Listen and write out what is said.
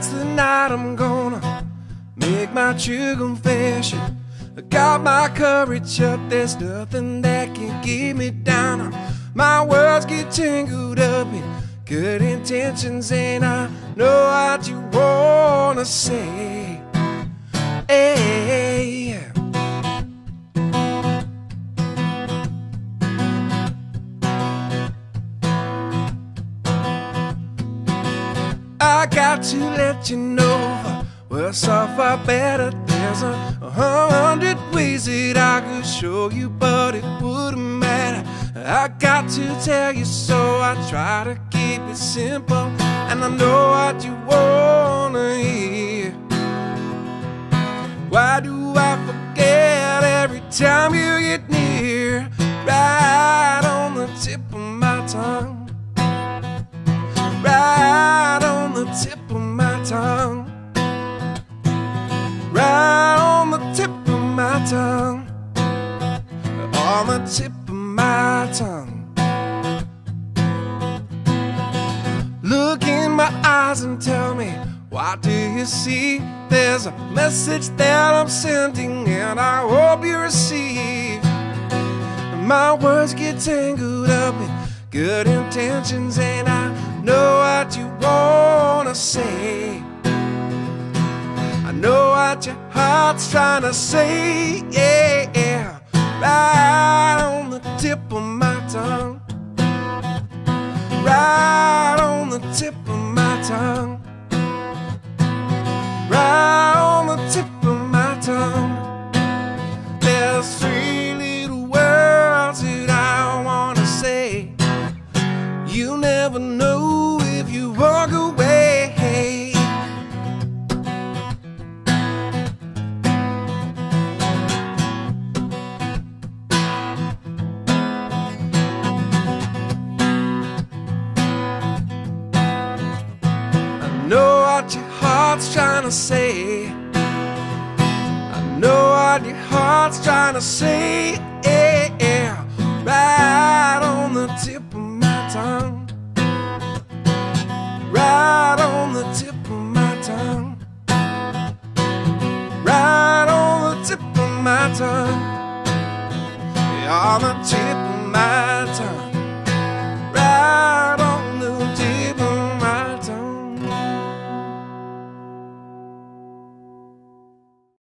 Tonight's the night I'm gonna make my true confession. I got my courage up, there's nothing that can get me down. My words get tangled up in good intentions, and I know what you wanna say. Hey. I got to let you know, we're so far better. There's 100 ways that I could show you, but it wouldn't matter. I got to tell you, so I try to keep it simple, and I know what you wanna hear. Why do I forget every time you get near? Right on the tip of my tongue, right on the tip of my tongue, right on the tip of my tongue, on the tip of my tongue. Look in my eyes and tell me, what do you see? There's a message that I'm sending, and I hope you receive. My words get tangled up in good intentions, and I know what you wanna say. I know what your heart's trying to say, yeah. Right on the tip of my tongue, right on the tip of my tongue, right on the tip of my tongue. There's 3 little words that I wanna say. You'll never know if you walk away. I know what your heart's trying to say. I know what your heart's trying to say, yeah. Right on the tip of my tongue, right on the tip of my tongue, right on the tip of my tongue, yeah, on the tip of my tongue.